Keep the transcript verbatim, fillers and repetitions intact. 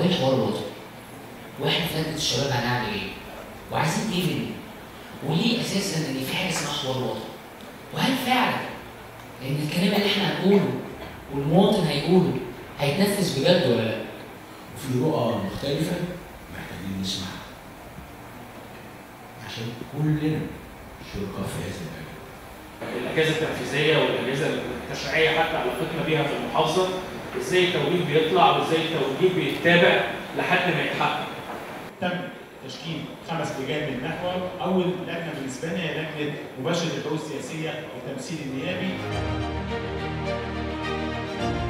هو ايه الحوار الوطني؟ واحنا في لجنه الشباب هنعمل ايه؟ وعايزين ايه منه؟ وليه اساسا ان في حاجه اسمها حوار وطني؟ وهل فعلا ان الكلام اللي احنا هنقوله والمواطن هيقوله هيتنفذ بجد ولا لا؟ وفي رؤى مختلفه محتاجين نسمعها عشان كلنا شركاء في هذا المجال. الاجهزه التنفيذيه والاجهزه التشريعيه حتى علاقتنا بيها في المحافظه، ازاي التوجيه بيطلع وازاي التوجيه بيتابع لحد ما يتحقق. تم تشكيل خمس لجان من محور، اول لجنه بالنسبه لنا هي لجنه مباشره الحقوق السياسيه والتمثيل النيابي.